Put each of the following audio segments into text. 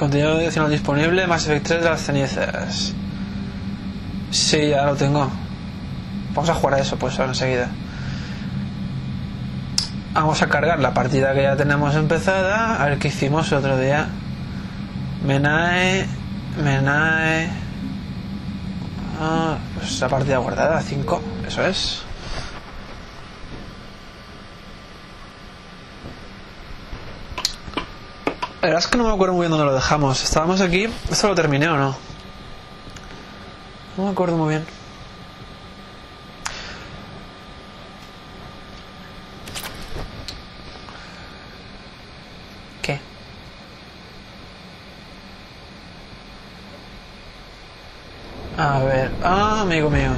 Contenido adicional disponible, Mass Effect 3 de las cenizas. Sí, ya lo tengo. Vamos a jugar a eso, pues, ahora enseguida. Vamos a cargar la partida que ya tenemos empezada. A ver qué hicimos el otro día. Menae. Ah, pues la partida guardada, 5. Eso es. La verdad es que no me acuerdo muy bien dónde lo dejamos. Estábamos aquí. ¿Esto lo terminé o no? No me acuerdo muy bien. ¿Qué? A ver. Ah, amigo mío.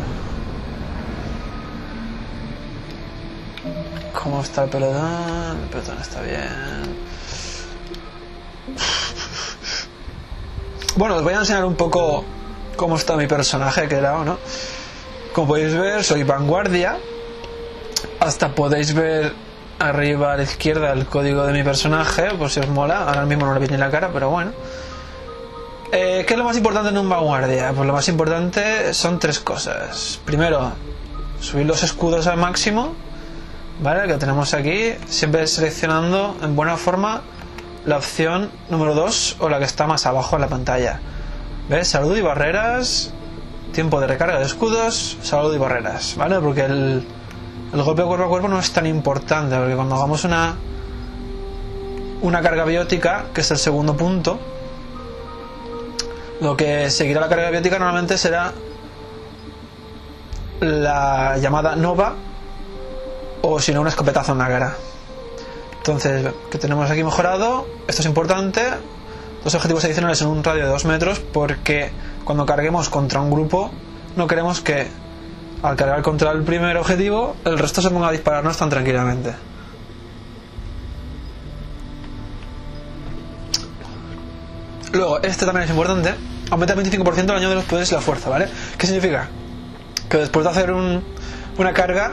¿Cómo está el pelotón? El pelotón está bien. Bueno, os voy a enseñar un poco cómo está mi personaje creado, ¿no? Como podéis ver, soy vanguardia. Hasta podéis ver arriba a la izquierda el código de mi personaje, por si os mola. Ahora mismo no le veis ni la cara, pero bueno. ¿Qué es lo más importante en un vanguardia? Pues lo más importante son 3 cosas. Primero, subir los escudos al máximo, ¿vale? Que tenemos aquí, siempre seleccionando en buena forma la opción número 2 o la que está más abajo en la pantalla. ¿Ves? Salud y barreras, tiempo de recarga de escudos, salud y barreras, ¿vale? Porque el golpe cuerpo a cuerpo no es tan importante, porque cuando hagamos una carga biótica, que es el segundo punto, lo que seguirá la carga biótica normalmente será la llamada nova o si no un escopetazo en la cara. Entonces, que tenemos aquí mejorado, esto es importante, 2 objetivos adicionales en un radio de 2 metros, porque cuando carguemos contra un grupo, no queremos que al cargar contra el primer objetivo, el resto se ponga a dispararnos tan tranquilamente. Luego, este también es importante, aumenta 25% el daño de los poderes y la fuerza, ¿vale? ¿Qué significa? Que después de hacer una carga,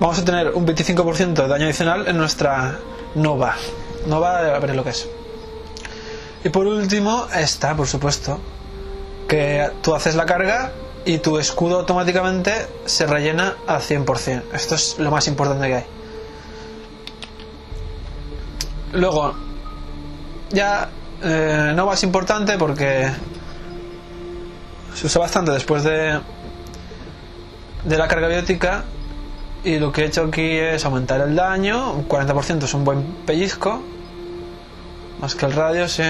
vamos a tener un 25% de daño adicional en nuestra nova. Nova, a ver lo que es. Y por último, esta, por supuesto. Que tú haces la carga y tu escudo automáticamente se rellena al 100%. Esto es lo más importante que hay. Luego, ya nova es importante porque se usa bastante después de la carga biótica. Y lo que he hecho aquí es aumentar el daño, un 40% es un buen pellizco, más que el radio, sí.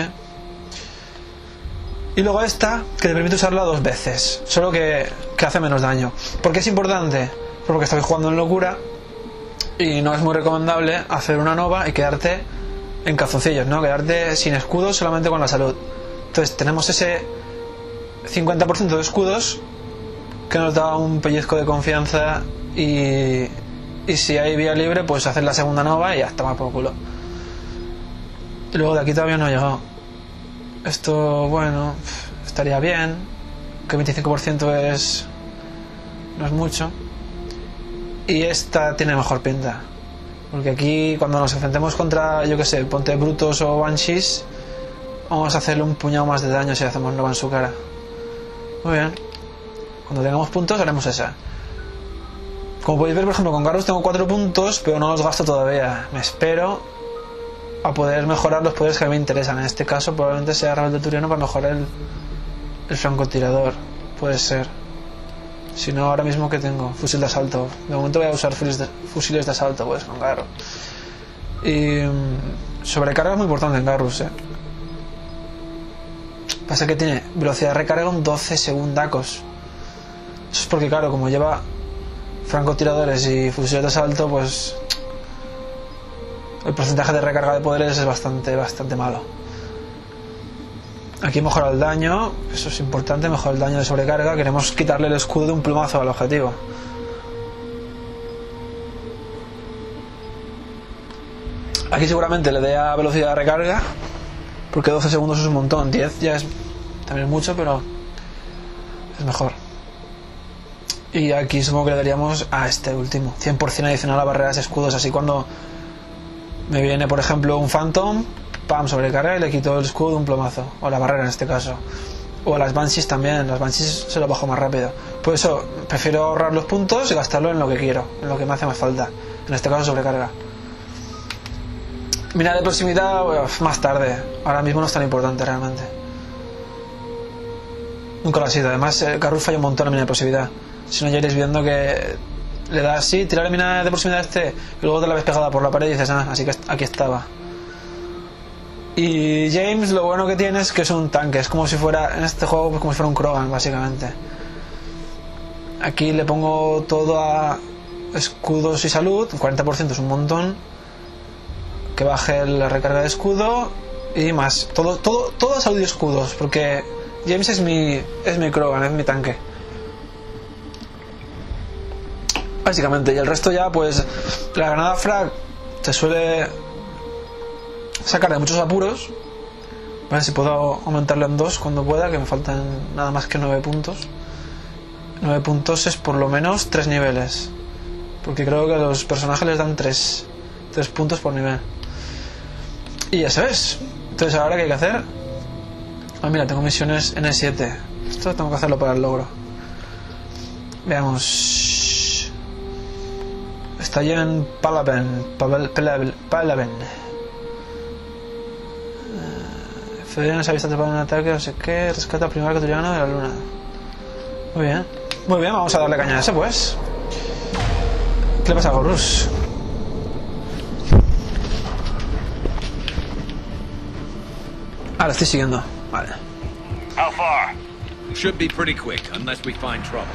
Y luego esta, que te permite usarla 2 veces, solo que hace menos daño. ¿Por qué es importante? Porque estoy jugando en locura y no es muy recomendable hacer una nova y quedarte en calzoncillos, ¿no? Quedarte sin escudos, solamente con la salud. Entonces tenemos ese 50% de escudos que nos da un pellizco de confianza. Y si hay vía libre, pues hacer la segunda nova y ya está, más por culo. Y luego de aquí todavía no ha llegado. Esto, bueno, estaría bien. Que 25% es. No es mucho. Y esta tiene mejor pinta. Porque aquí, cuando nos enfrentemos contra, yo que sé, ponte brutos o banshees, vamos a hacerle un puñado más de daño si hacemos nova en su cara. Muy bien. Cuando tengamos puntos, haremos esa. Como podéis ver, por ejemplo, con Garrus tengo 4 puntos, pero no los gasto todavía. Me espero a poder mejorar los poderes que a mí me interesan. En este caso, probablemente sea Rebelde Turiano para mejorar el francotirador. Puede ser. Si no, ahora mismo que tengo fusil de asalto. De momento voy a usar fusiles de asalto, pues, con Garrus. Y sobrecarga es muy importante en Garrus, Pasa que tiene velocidad de recarga en 12 segundacos. Eso es porque, claro, como lleva francotiradores y fusiles de asalto, pues el porcentaje de recarga de poderes es bastante malo. Aquí mejora el daño, eso es importante, mejora el daño de sobrecarga. Queremos quitarle el escudo de un plumazo al objetivo. Aquí seguramente le dé a velocidad de recarga, porque 12 segundos es un montón, 10 ya es también mucho, pero es mejor. Y aquí supongo que le daríamos a este último 100% adicional a barreras y escudos. Así cuando me viene, por ejemplo, un Phantom, Pam, sobrecarga y le quitó el escudo de un plomazo, o la barrera en este caso. O a las Banshees también, las Banshees se lo bajo más rápido. Por eso prefiero ahorrar los puntos y gastarlo en lo que quiero, en lo que me hace más falta. En este caso sobrecarga. Mira, de proximidad más tarde. Ahora mismo no es tan importante realmente. Nunca lo ha sido. Además, Garrus falla un montón en mina de proximidad. Si no, ya iréis viendo que le das así, tirar la mina de proximidad a este, y luego te la ves pegada por la pared y dices, ah, así que aquí estaba. Y James, lo bueno que tiene es que es un tanque. Es como si fuera, en este juego, pues como si fuera un Krogan, básicamente. Aquí le pongo todo a escudos y salud. 40% es un montón. Que baje la recarga de escudo. Y más. Todo salud y escudos. Porque James es mi Krogan, es mi tanque. Básicamente. Y el resto ya, pues, la granada frag se suele sacar de muchos apuros. A ver si puedo aumentarlo en 2 cuando pueda, que me faltan nada más que 9 puntos. 9 puntos es por lo menos 3 niveles, porque creo que a los personajes les dan 3 puntos por nivel. Y ya sabes. Entonces ahora que hay que hacer, ah, mira, tengo misiones N7. Esto tengo que hacerlo para el logro. Veamos. Está allí en Palaven. Federico se ha visto atrapado en un ataque, no sé qué. Rescata al primer caturiano de la luna. Muy bien. Muy bien, vamos a darle caña a ese, pues. ¿Qué le pasa a Garrus? Ah, lo estoy siguiendo. Vale. How far? Should be pretty quick, unless we find trouble.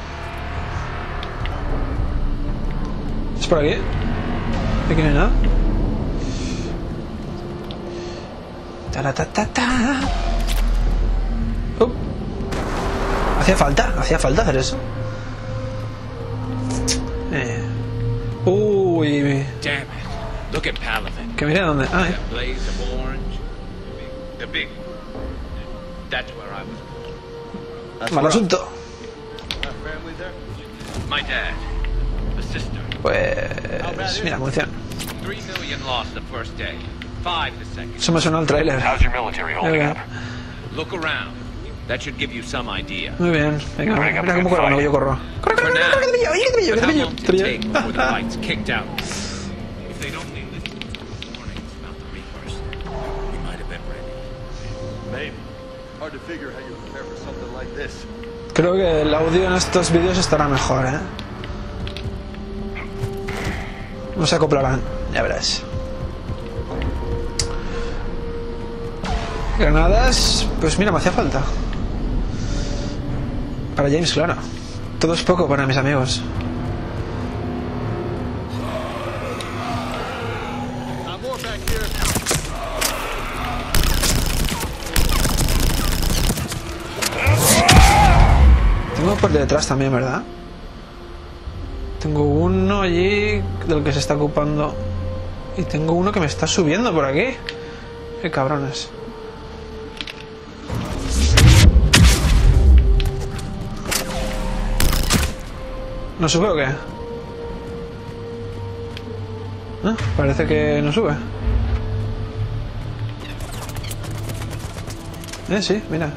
¿Es por aquí? ¿Aquí no hay nada? Hacía falta hacer eso. Uy, look at Palaven. Que mire dónde. Ah, mal asunto. Pues mira, munición. Eso me suena al trailer. Muy bien, venga, mira cómo corro, no, yo corro. ¡Corre, creo que el audio en estos vídeos estará mejor, ¿eh? No se acoplarán, ya verás. Granadas, pues mira, me hacía falta. Para James, claro. Todo es poco para mis amigos. Tengo por detrás también, ¿verdad? Tengo uno allí del que se está ocupando. Y tengo uno que me está subiendo por aquí. Qué cabrones. ¿No sube o qué? ¿Ah? Parece que no sube. Sí, mira.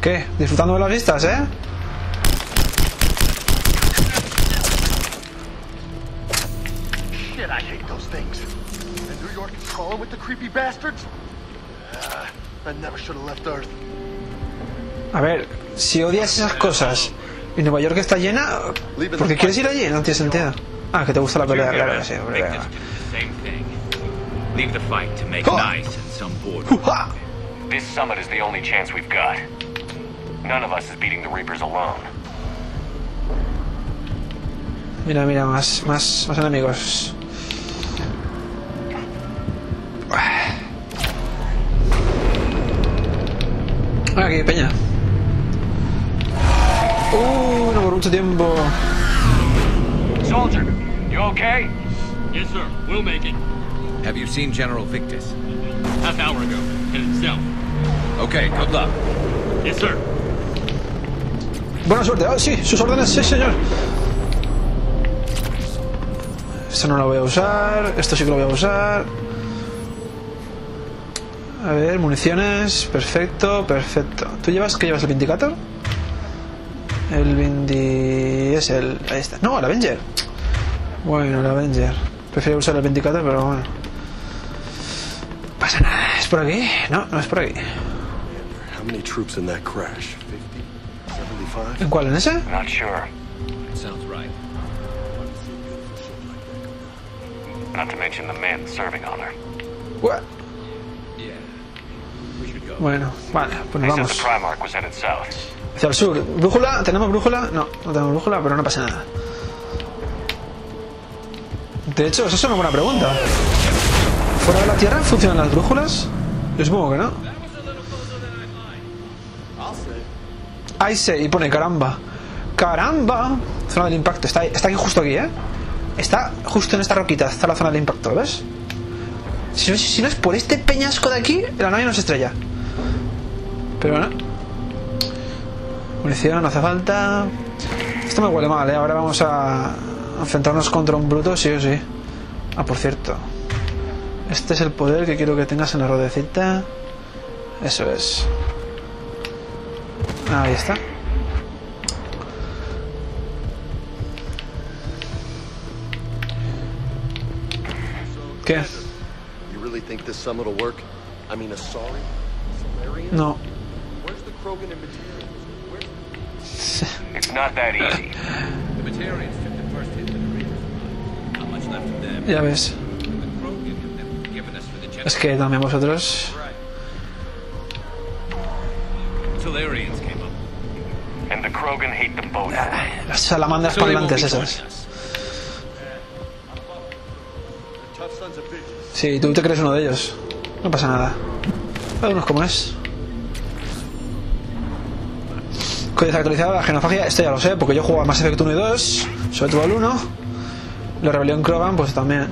¿Qué? Disfrutando de las vistas, ¿eh? A ver, si odias esas cosas y Nueva York está llena, ¿por qué quieres ir allí? No tiene sentido. Ah, que te gusta la pelea, claro que sí, hombre. This summit is the only chance we've got. None of us is beating the Reapers alone. Mira, mira, más enemigos. Aquí, peña. No por mucho tiempo. Soldier, you okay? Yes, sir. We'll make it. Have you seen General Victus? Half hour ago, and himself. Okay, good luck. Yes, sir. Buena suerte. Ah, sí, sus órdenes, sí, señor. Esto no lo voy a usar. Esto sí que lo voy a usar. A ver, municiones. Perfecto, perfecto. ¿Tú llevas? ¿Qué llevas? ¿El Vindicator? El Vindi... es el... ahí está. No, el Avenger. Bueno, el Avenger. Prefiero usar el Vindicator, pero bueno. No pasa nada. ¿Es por aquí? No, no es por aquí. ¿En cuál? ¿En ese? What? Bueno, vale, pues nos vamos hacia el sur. ¿Brújula? ¿Tenemos brújula? No, no tenemos brújula, pero no pasa nada. De hecho, eso es una buena pregunta. ¿Fuera de la Tierra funcionan las brújulas? Yo supongo que no. Ahí se, y pone caramba. ¡Caramba! Zona del impacto, está aquí justo aquí, ¿eh? Está justo en esta roquita, está la zona del impacto, ¿lo ves? Si no es por este peñasco de aquí, la nave nos estrella. Pero bueno. Munición, no hace falta. Esto me huele mal, ¿eh? Ahora vamos a enfrentarnos contra un bruto, sí o sí. Ah, por cierto. Este es el poder que quiero que tengas en la rodecita. Eso es. Ahí está. ¿Qué? No. Ya ves. Es que también vosotros. Las salamandras parlantes esas. Sí, tú te crees uno de ellos. No pasa nada. Vámonos como es. Código actualizado, la genofagia. Esto ya lo sé, porque yo juego a Mass Effect 1 y 2. Sobre todo al 1. La rebelión Krogan, pues también.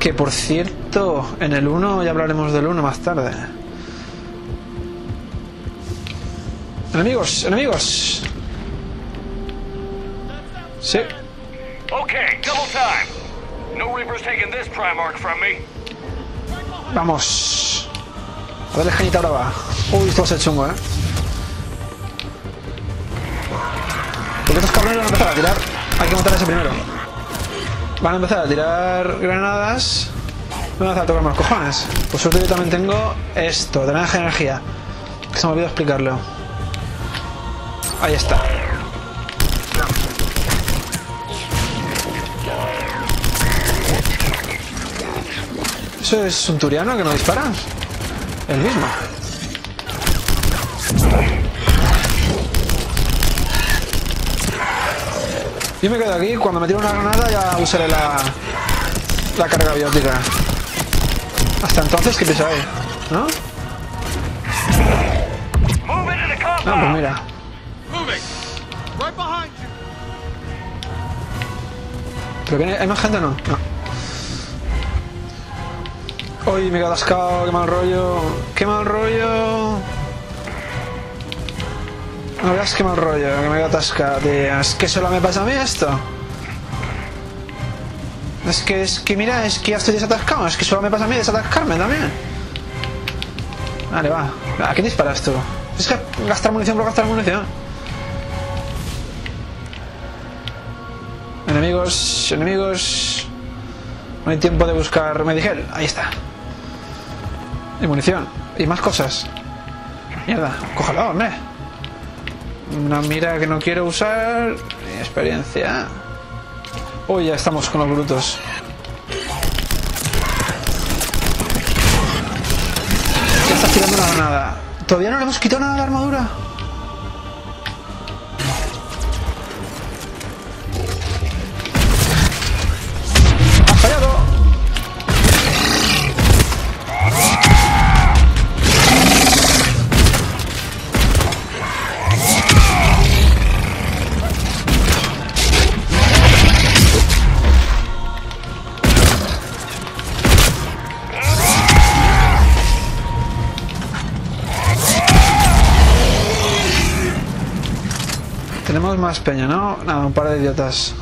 Que por cierto, en el 1 ya hablaremos del 1 más tarde. Enemigos, enemigos. Sí. Ok, double time. No Reapers taking this Primarch from me. Vamos. A darle cañita brava. Uy, esto va a ser chungo, ¿eh? Porque estos cabrones van a empezar a tirar. Hay que matar a ese primero. Van a empezar a tirar granadas. Van a empezar a tocar más cojones. Por suerte yo también tengo esto, drenaje de energía. Que se me olvidó explicarlo. Ahí está. ¿Eso es un turiano que no dispara? El mismo. Yo me quedo aquí, cuando me tire una granada ya usaré la carga biótica. Hasta entonces, ¿qué pensáis? ¿No? Ah, pues mira. ¿Pero viene? ¿Hay más gente o no? No. Uy, me he atascado, qué mal rollo. ¡Qué mal rollo! No veas qué mal rollo, que me he atascado, tío. Es que solo me pasa a mí esto. Es que mira, es que ya estoy desatascado. Es que solo me pasa a mí desatascarme también. Vale, va. ¿A quién disparas tú? Es que gastar munición por gastar munición. Enemigos, enemigos. No hay tiempo de buscar medigel. Ahí está. Y munición. Y más cosas. Mierda. Cójalo, hombre. Una mira que no quiero usar. Ni experiencia. Uy, ya estamos con los brutos. Ya estás tirando una granada. ¿Todavía no le hemos quitado nada a la armadura? Más peña, ¿no? Nada, un par de idiotas.